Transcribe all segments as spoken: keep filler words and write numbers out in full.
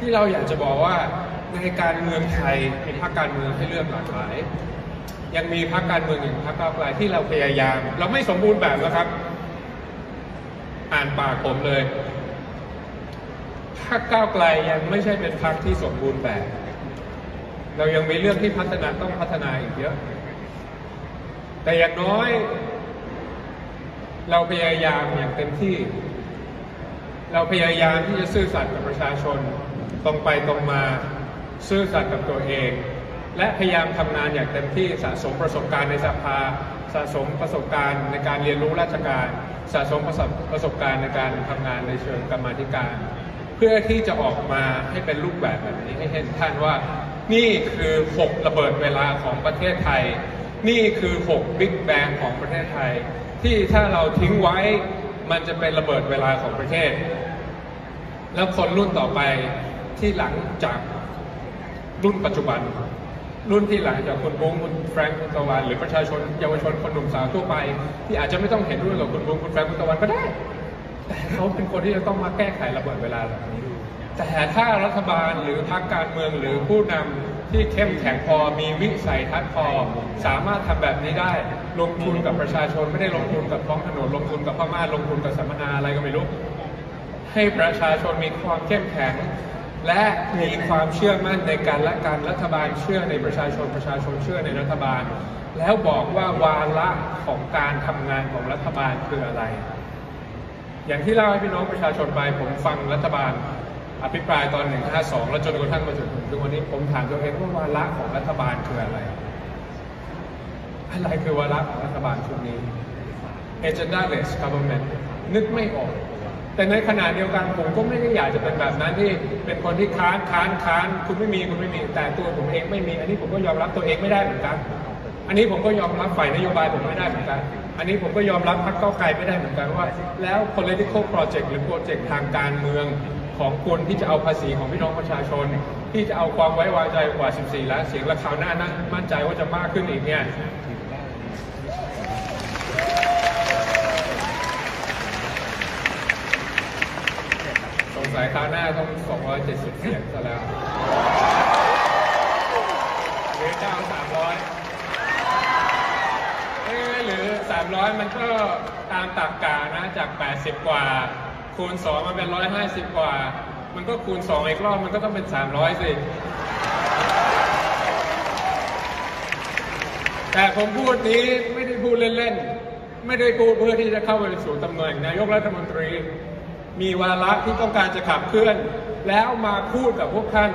ที่เราอยากจะบอกว่าในการเมืองไทยมีพรรคการเมืองให้เลือกหลากหลายยังมีพรรคการเมืองอย่างพรรคก้าวไกลที่เราพยายามเราไม่สมบูรณ์แบบนะครับอ่านปากผมเลยพรรคก้าวไกลยังไม่ใช่เป็นพรรคที่สมบูรณ์แบบเรายังมีเรื่องที่พัฒนาต้องพัฒนาอีกเยอะแต่อย่างน้อยเราพยายามอย่างเต็มที่เราพยายามที่จะซื่อสัตย์กับประชาชนตรงไปตรงมาซื่อสัตย์กับตัวเองและพยายามทำงานอย่างเต็มที่สะสมประสบการณ์ในสภาสะสมประสบการณ์ในการเรียนรู้ราชการสะสมประสบการณ์ในการทำงานในเชิงกรรมาธิการเพื่อที่จะออกมาให้เป็นรูปแบบแบบนี้ให้เห็นท่านว่านี่คือหกระเบิดเวลาของประเทศไทยนี่คือหกบิ๊กแบงของประเทศไทยที่ถ้าเราทิ้งไว้มันจะเป็นระเบิดเวลาของประเทศแล้วคนรุ่นต่อไปที่หลังจากรุ่นปัจจุบันรุ่นที่หลังจากคุณบุ้งคุณแฟรงค์คุณตะวันหรือประชาชนเยาวชนคนหนุ่มสาวทั่วไปที่อาจจะไม่ต้องเห็นด้วยกับคุณบุ้งคุณแฟรงค์คุณตะวันก็ได้แต่เขาเป็นคนที่จะต้องมาแก้ไขระเบิดเวลาแบบนี้แต่ถ้ารัฐบาลหรือพรรคการเมืองหรือผู้นำที่เข้มแข็งพอมีวิสัยทัศน์พอสามารถทำแบบนี้ได้ลงทุนกับประชาชนไม่ได้ลงทุนกับท้องถนนลงทุนกับพม่าลงทุนกับสัมมนาอะไรก็ไม่รู้ให้ประชาชนมีความเข้มแข็งและมีความเชื่อมั่นในการและการรัฐบาลเชื่อในประชาชนประชาชนเชื่อในรัฐบาลแล้วบอกว่าวาระของการทำงานของรัฐบาลคืออะไรอย่างที่เล่าให้พี่น้องประชาชนไปผมฟังรัฐบาลอภิปรายตอนหนึ่งห้าสองแล้วจนกระทั่งมาถึงถึงวันนี้ผมถามตัวเองว่าวาระของรัฐบาลคืออะไรอะไรคือวาระของรัฐบาลชุดนี้ agendaless government นึกไม่ออกแต่ในขณะเดียวกันผมก็ไม่ได้อยากจะเป็นแบบนั้นที่เป็นคนที่ค้านค้านค้านคุณไม่มีคุณไม่มีแต่ตัวผมเองไม่มีอันนี้ผมก็ยอมรับตัวเองไม่ได้เหมือนกันอันนี้ผมก็ยอมรับฝ่ายนโยบายผมไม่ได้เหมือนกันอันนี้ผมก็ยอมรับพรรคก้าวไกลไม่ได้เหมือนกันว่าแล้ว political project หรือโปรเจกต์ทางการเมืองของคนที่จะเอาภาษีของพี่น้องประชาชนที่จะเอาความไว้วางใจกว่าสิบสี่ล้านเสียงและคราวหน้านะมั่นใจว่าจะมากขึ้นอีกเนี่ยสงสัยคราวหน้าต้องสองร้อยเจ็ดสิบเสียงซะแล้วหรือเจ้าสามร้อยเอ๊ะหรือสามร้อยมันก็ตามตรรกะนะจากแปดสิบกว่าคูณสองมันเป็นหนึ่งร้อยห้าสิบกว่ามันก็คูณสองอีกรอบมันก็ต้องเป็นสามร้อยสิแต่ผมพูดนี้ไม่ได้พูดเล่นๆไม่ได้พูดเพื่อที่จะเข้าไปสู่ตำแหน่งนายกรัฐมนตรีมีวาระที่ต้องการจะขับเคลื่อนแล้วมาพูดกับพวกท่าน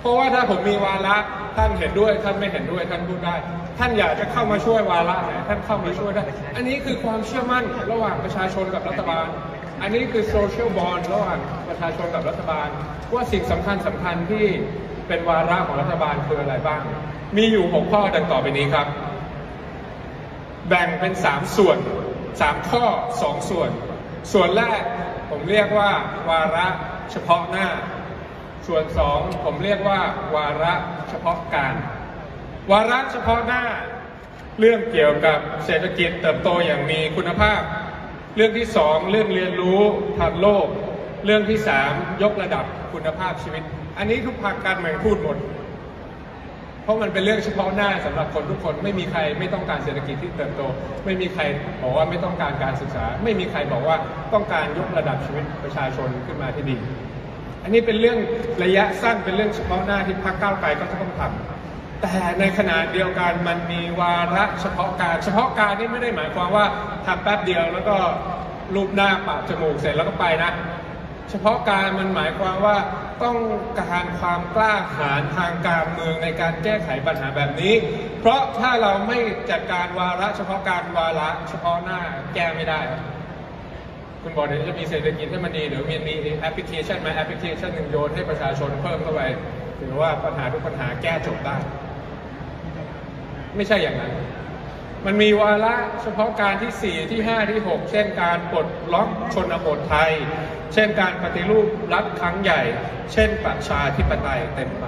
เพราะว่าถ้าผมมีวาระท่านเห็นด้วยท่านไม่เห็นด้วยท่านพูดได้ท่านอยากจะเข้ามาช่วยวาระไหนท่านเข้ามาช่วยได้อันนี้คือความเชื่อมั่นระหว่างประชาชนกับรัฐบาลอันนี้คือโซเชียลบอนด์ระหว่างประชาชนกับรัฐบาลว่าสิ่งสำคัญสำคัญที่เป็นวาระของรัฐบาลคืออะไรบ้างมีอยู่หกข้อดังต่อไปนี้ครับแบ่งเป็นสามส่วนสามข้อสองส่วนส่วนแรกผมเรียกว่าวาระเฉพาะหน้าส่วนสองผมเรียกว่าวาระเฉพาะการวาระเฉพาะหน้าเรื่องเกี่ยวกับเศรษฐกิจเติบโตอย่างมีคุณภาพเรื่องที่สองเรื่องเรียนรู้ทันโลกเรื่องที่สามยกระดับคุณภาพชีวิตอันนี้ทุกพรรคการเมืองพูดหมดเพราะมันเป็นเรื่องเฉพาะหน้าสำหรับคนทุกคนไม่มีใครไม่ต้องการเศรษฐกิจที่เติบโตไม่มีใครบอกว่าไม่ต้องการการศึกษาไม่มีใครบอกว่าต้องการยกระดับชีวิตประชาชนขึ้นมาที่ดีอันนี้เป็นเรื่องระยะสั้นเป็นเรื่องเฉพาะหน้าที่พรรคก้าวไกลก็จะต้องทำแต่ในขณะเดียวกันมันมีวาระเฉพาะการเฉพาะการนี่ไม่ได้หมายความว่าทำแป๊บเดียวแล้วก็ลูบหน้าปะจมูกเสร็จแล้วก็ไปนะเฉพาะการมันหมายความว่าต้องการความกล้าหาญทางการเมืองในการแก้ไขปัญหาแบบนี้เพราะถ้าเราไม่จัดการวาระเฉพาะการวาระเฉพาะหน้าแก้ไม่ได้คุณบอกเดี๋ยวจะมีเศรษฐกิจให้มันดีเดี๋ยวมีมีแอปพลิเคชันมาแอปพลิเคชันหนึ่งโยนให้ประชาชนเพิ่มเข้าไปถือว่าปัญหาทุกปัญหาแก้จบได้ไม่ใช่อย่างนั้นมันมีวาระเฉพาะการที่สี่ที่ห้าที่หกเช่นการปลดล็อกชนบทไทยเช่นการปฏิรูปรัฐครั้งใหญ่เช่นประชาธิปไตยเต็มไป